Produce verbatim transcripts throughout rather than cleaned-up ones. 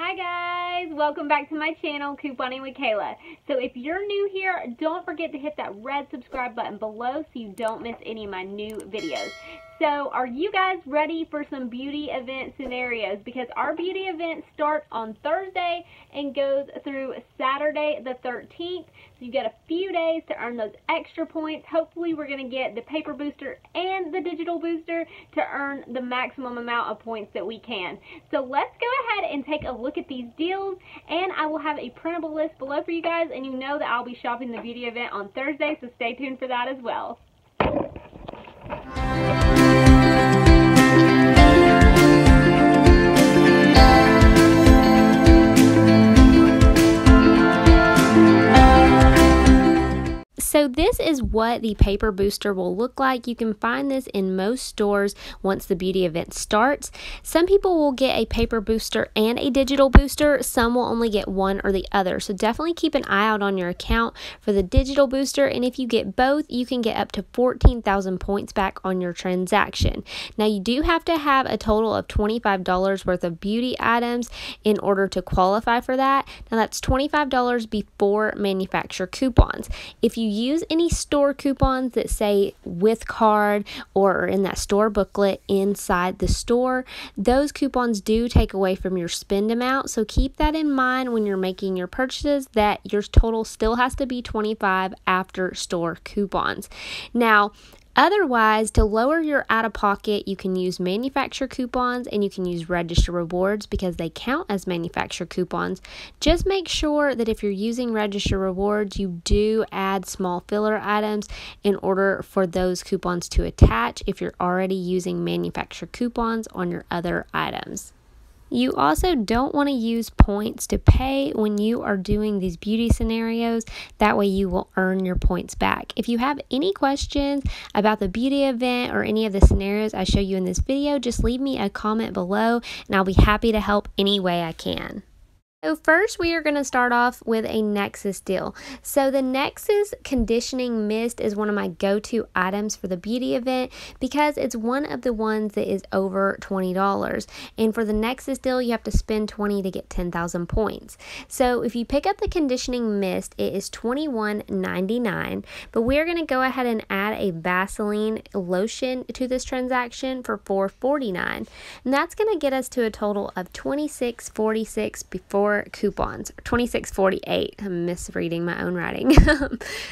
Hi guys, welcome back to my channel, Couponing with Kayla. So if you're new here, don't forget to hit that red subscribe button below so you don't miss any of my new videos. So are you guys ready for some beauty event scenarios? Because our beauty event starts on Thursday and goes through Saturday the thirteenth. So you've got a few days to earn those extra points. Hopefully we're going to get the paper booster and the digital booster to earn the maximum amount of points that we can. So let's go ahead and take a look at these deals, and I will have a printable list below for you guys, and you know that I'll be shopping the beauty event on Thursday, so stay tuned for that as well. So this is what the paper booster will look like. You can find this in most stores once the beauty event starts. Some people will get a paper booster and a digital booster. Some will only get one or the other. So definitely keep an eye out on your account for the digital booster. And if you get both, you can get up to fourteen thousand points back on your transaction. Now you do have to have a total of twenty-five dollars worth of beauty items in order to qualify for that. Now that's twenty-five dollars before manufacturer coupons. If you use any store coupons that say with card or in that store booklet inside the store, those coupons do take away from your spend amount, so keep that in mind when you're making your purchases, that your total still has to be twenty-five dollars after store coupons. Now otherwise, to lower your out-of-pocket, you can use manufacturer coupons and you can use Register Rewards because they count as manufacturer coupons. Just make sure that if you're using Register Rewards, you do add small filler items in order for those coupons to attach if you're already using manufacturer coupons on your other items. You also don't want to use points to pay when you are doing these beauty scenarios. That way you will earn your points back. If you have any questions about the beauty event or any of the scenarios I show you in this video, just leave me a comment below and I'll be happy to help any way I can. So first we are going to start off with a Nexxus deal. So the Nexxus conditioning mist is one of my go-to items for the beauty event because it's one of the ones that is over twenty dollars. And for the Nexxus deal, you have to spend twenty dollars to get ten thousand points. So if you pick up the conditioning mist, it is twenty-one ninety-nine, but we're going to go ahead and add a Vaseline lotion to this transaction for four forty-nine. And that's going to get us to a total of twenty-six forty-six before coupons, twenty-six forty-eight. I'm misreading my own writing.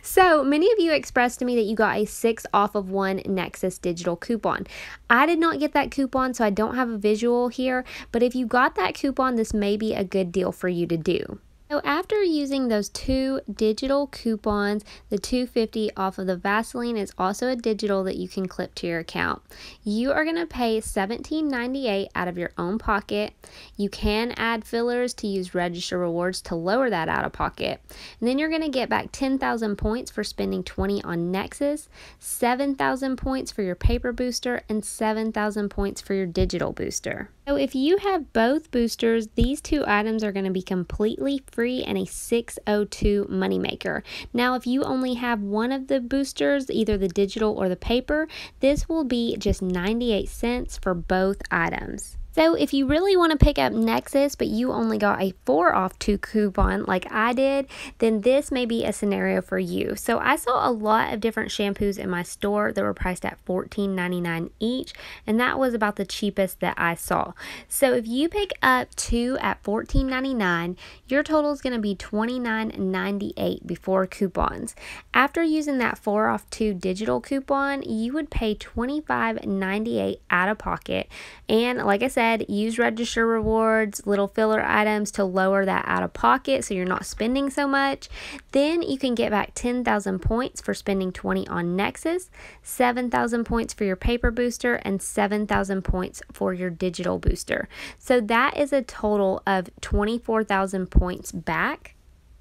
So many of you expressed to me that you got a six off of one Nexxus digital coupon. I did not get that coupon, so I don't have a visual here, but if you got that coupon, this may be a good deal for you to do. So after using those two digital coupons, the two fifty off of the Vaseline is also a digital that you can clip to your account. You are going to pay seventeen ninety-eight out of your own pocket. You can add fillers to use Register Rewards to lower that out of pocket. And then you're going to get back ten thousand points for spending twenty on Nexxus, seven thousand points for your paper booster, and seven thousand points for your digital booster. So if you have both boosters, these two items are going to be completely free and a six oh two moneymaker. Now, if you only have one of the boosters, either the digital or the paper, this will be just ninety-eight cents for both items. So if you really want to pick up Nexxus, but you only got a four off two coupon like I did, then this may be a scenario for you. So I saw a lot of different shampoos in my store that were priced at fourteen ninety-nine each, and that was about the cheapest that I saw. So if you pick up two at fourteen ninety-nine, your total is going to be twenty-nine ninety-eight before coupons. After using that four off two digital coupon, you would pay twenty-five ninety-eight out of pocket, and like I said, use Register Rewards, little filler items to lower that out of pocket so you're not spending so much. Then you can get back ten thousand points for spending twenty on Nexxus, seven thousand points for your paper booster, and seven thousand points for your digital booster. So that is a total of twenty-four thousand points back.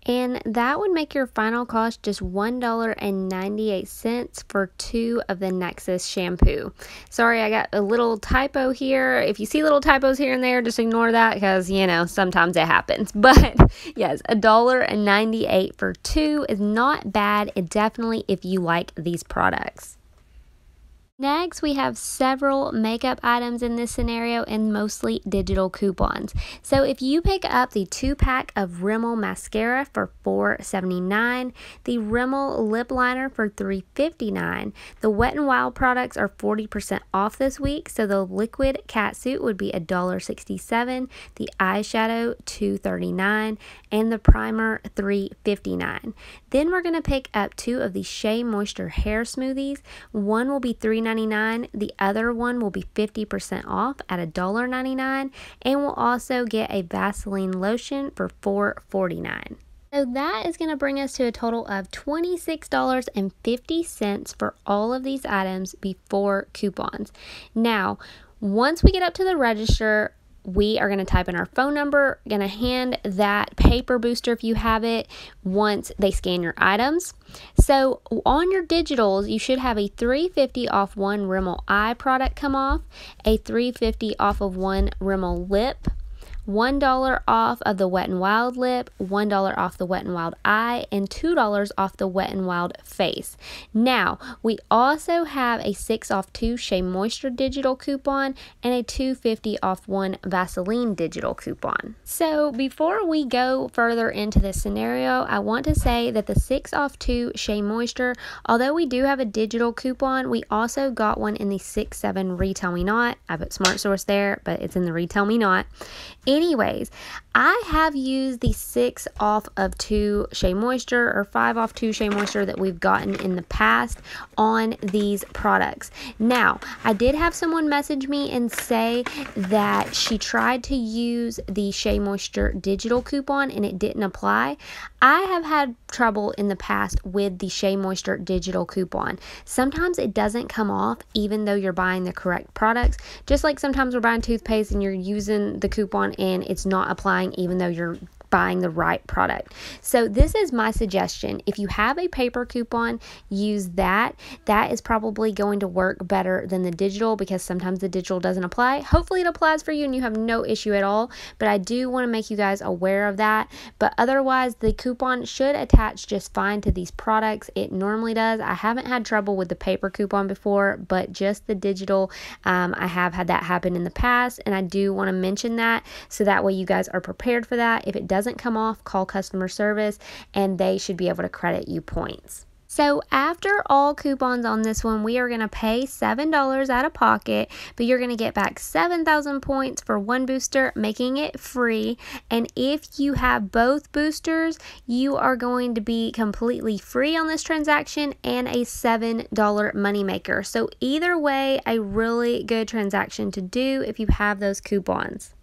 And that would make your final cost just one ninety-eight for two of the Nexxus shampoo. Sorry, I got a little typo here. If you see little typos here and there, just ignore that because, you know, sometimes it happens. But yes, one ninety-eight for two is not bad, and definitely if you like these products. Next, we have several makeup items in this scenario and mostly digital coupons. So if you pick up the two-pack of Rimmel mascara for four seventy-nine, the Rimmel lip liner for three fifty-nine, the Wet n Wild products are forty percent off this week, so the liquid catsuit would be one sixty-seven, the eyeshadow two thirty-nine, and the primer three fifty-nine. Then we're going to pick up two of the Shea Moisture hair smoothies. One will be three ninety-nine. The other one will be fifty percent off at one ninety-nine, and we'll also get a Vaseline lotion for four forty-nine. So that is going to bring us to a total of twenty-six fifty for all of these items before coupons. Now, once we get up to the register, we are going to type in our phone number, going to hand that paper booster if you have it once they scan your items. So on your digitals, you should have a three fifty off one Rimmel eye product come off, a three fifty off of one Rimmel lip, one dollar off of the Wet n Wild lip, one dollar off the Wet n Wild eye, and two dollars off the Wet n Wild face. Now, we also have a six off two Shea Moisture digital coupon and a two fifty off one Vaseline digital coupon. So, before we go further into this scenario, I want to say that the six off two Shea Moisture, although we do have a digital coupon, we also got one in the six seven Retail Me Not. I put Smart Source there, but it's in the Retail Me Not. Anyways, I have used the six off of two Shea Moisture or five off two Shea Moisture that we've gotten in the past on these products. Now, I did have someone message me and say that she tried to use the Shea Moisture digital coupon and it didn't apply. I have had trouble in the past with the Shea Moisture digital coupon. Sometimes it doesn't come off even though you're buying the correct products. Just like sometimes we're buying toothpaste and you're using the coupon and it's not applying even though you're buying the right product. So this is my suggestion. If you have a paper coupon, use that. That is probably going to work better than the digital because sometimes the digital doesn't apply. Hopefully it applies for you and you have no issue at all, but I do want to make you guys aware of that. But otherwise, the coupon should attach just fine to these products. It normally does. I haven't had trouble with the paper coupon before, but just the digital, um, I have had that happen in the past, and I do want to mention that so that way you guys are prepared for that. If it does doesn't come off, call customer service and they should be able to credit you points. So after all coupons on this one, we are going to pay seven dollars out of pocket, but you're going to get back seven thousand points for one booster, making it free. And if you have both boosters, you are going to be completely free on this transaction and a seven dollar moneymaker. So either way, a really good transaction to do if you have those coupons.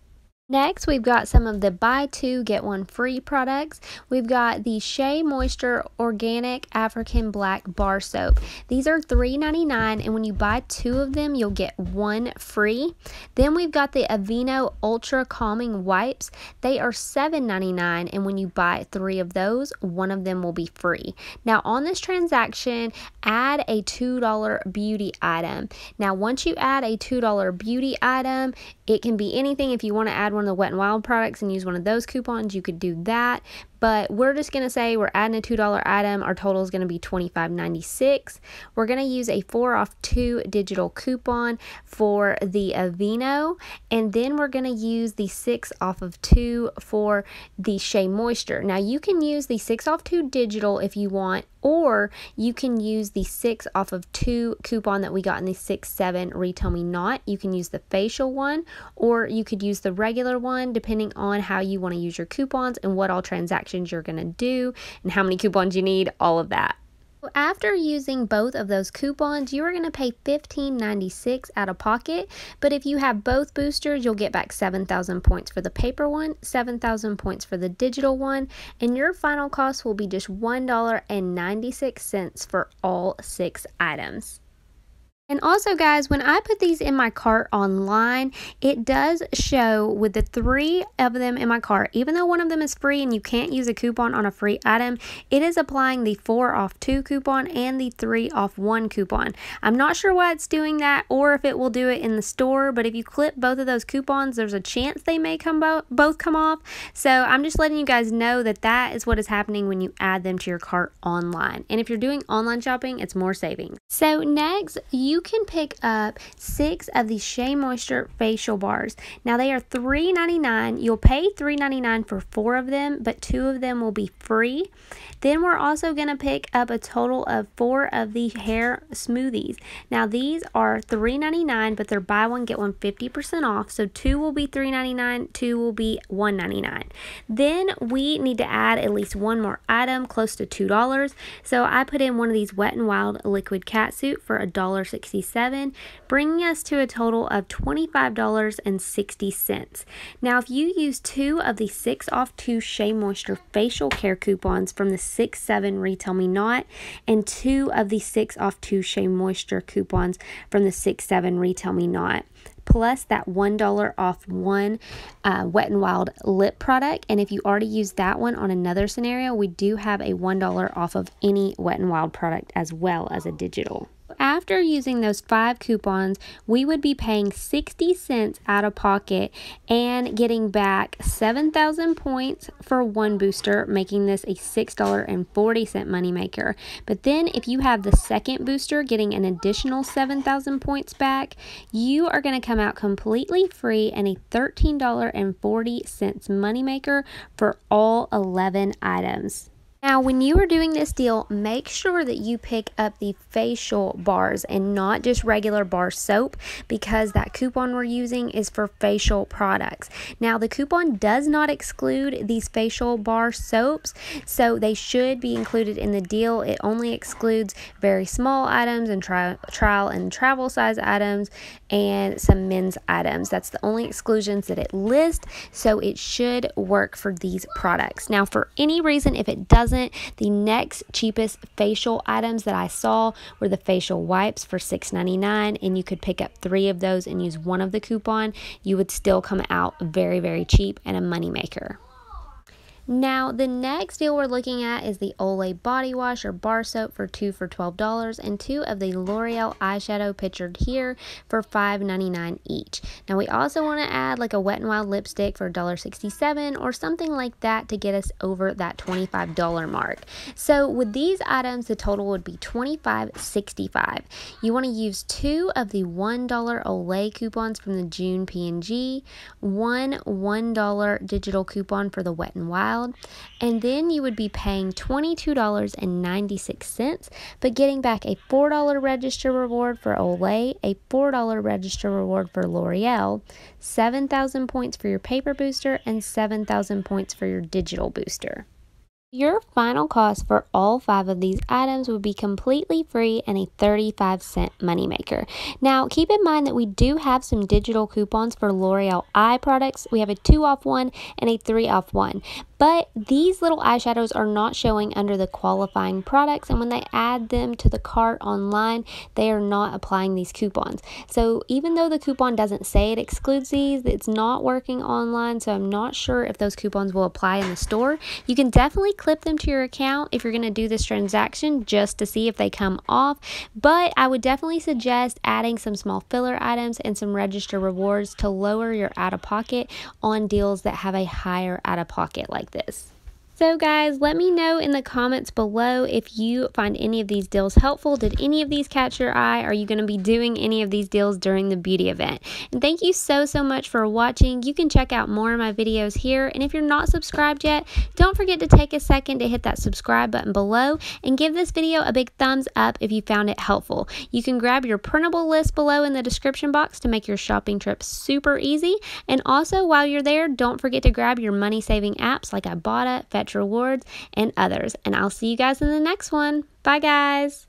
Next, we've got some of the buy two, get one free products. We've got the Shea Moisture Organic African Black Bar Soap. These are three ninety-nine, and when you buy two of them, you'll get one free. Then we've got the Aveeno Ultra Calming Wipes. They are seven ninety-nine, and when you buy three of those, one of them will be free. Now, on this transaction, add a two dollar beauty item. Now, once you add a two dollar beauty item, it can be anything. If you want to add one of the Wet n Wild products and use one of those coupons, you could do that. But we're just going to say we're adding a two dollar item. Our total is going to be twenty-five ninety-six. We're going to use a four off two digital coupon for the Aveeno. And then we're going to use the six off of two for the Shea Moisture. Now, you can use the six off two digital if you want, or you can use the six off of two coupon that we got in the six seven Retail Me Not. You can use the facial one, or you could use the regular one, depending on how you want to use your coupons and what all transactions you're going to do and how many coupons you need, all of that. After using both of those coupons, you are going to pay fifteen ninety-six out of pocket, but if you have both boosters, you'll get back seven thousand points for the paper one, seven thousand points for the digital one, and your final cost will be just one ninety-six for all six items. And also, guys, when I put these in my cart online, it does show with the three of them in my cart, even though one of them is free and you can't use a coupon on a free item, it is applying the four off two coupon and the three off one coupon. I'm not sure why it's doing that or if it will do it in the store, but if you clip both of those coupons, there's a chance they may come bo- both come off. So I'm just letting you guys know that that is what is happening when you add them to your cart online. And if you're doing online shopping, it's more savings. So next, you you can pick up six of the Shea Moisture facial bars. Now they are three ninety-nine. You'll pay three ninety-nine for four of them, but two of them will be free. Then we're also going to pick up a total of four of the hair smoothies. Now these are three ninety-nine, but they're buy one get one fifty percent off. So two will be three ninety-nine, two will be one ninety-nine. Then we need to add at least one more item, close to two dollars. So I put in one of these Wet n Wild liquid catsuit for a dollar sixty-seven, bringing us to a total of twenty-five dollars and sixty cents. Now if you use two of the six off two Shea Moisture facial care coupons from the six seven Retail Me Not and two of the six off two Shea Moisture coupons from the six seven Retail Me Not, plus that one dollar off one uh, Wet n Wild lip product. And if you already used that one on another scenario, we do have a one dollar off of any Wet n Wild product as well as a digital. After using those five coupons, we would be paying sixty cents out of pocket and getting back seven thousand points for one booster, making this a six dollars and forty cents moneymaker. But then if you have the second booster getting an additional seven thousand points back, you are going to come out completely free and a thirteen dollars and forty cents moneymaker for all eleven items. Now, when you are doing this deal, make sure that you pick up the facial bars and not just regular bar soap, because that coupon we're using is for facial products. Now, the coupon does not exclude these facial bar soaps, so they should be included in the deal. It only excludes very small items and tri trial and travel size items and some men's items. That's the only exclusions that it lists, so it should work for these products. Now, for any reason, if it doesn't, the next cheapest facial items that I saw were the facial wipes for six ninety-nine, and you could pick up three of those and use one of the coupon. You would still come out very, very cheap and a moneymaker. Now, the next deal we're looking at is the Olay body wash or bar soap for two for twelve dollars and two of the L'Oreal eyeshadow pictured here for five ninety-nine each. Now, we also want to add like a Wet n Wild lipstick for a dollar sixty-seven or something like that to get us over that twenty-five dollar mark. So, with these items, the total would be twenty-five sixty-five. You want to use two of the one dollar Olay coupons from the June P and G, one one dollar digital coupon for the Wet n Wild, and then you would be paying twenty-two dollars and ninety-six cents, but getting back a four dollar register reward for Olay, a four dollar register reward for L'Oreal, seven thousand points for your paper booster, and seven thousand points for your digital booster. Your final cost for all five of these items would be completely free and a thirty-five cent moneymaker. Now, keep in mind that we do have some digital coupons for L'Oreal eye products. We have a two off one and a three off one. But these little eyeshadows are not showing under the qualifying products, and when they add them to the cart online, they are not applying these coupons. So even though the coupon doesn't say it excludes these, it's not working online, so I'm not sure if those coupons will apply in the store. You can definitely clip them to your account if you're going to do this transaction just to see if they come off, but I would definitely suggest adding some small filler items and some register rewards to lower your out-of-pocket on deals that have a higher out-of-pocket like this. So guys, let me know in the comments below if you find any of these deals helpful. Did any of these catch your eye? Are you going to be doing any of these deals during the beauty event? And thank you so, so much for watching. You can check out more of my videos here. And if you're not subscribed yet, don't forget to take a second to hit that subscribe button below and give this video a big thumbs up if you found it helpful. You can grab your printable list below in the description box to make your shopping trip super easy. And also, while you're there, don't forget to grab your money-saving apps like Ibotta, Fetch, Rewards, and others, and I'll see you guys in the next one. Bye guys.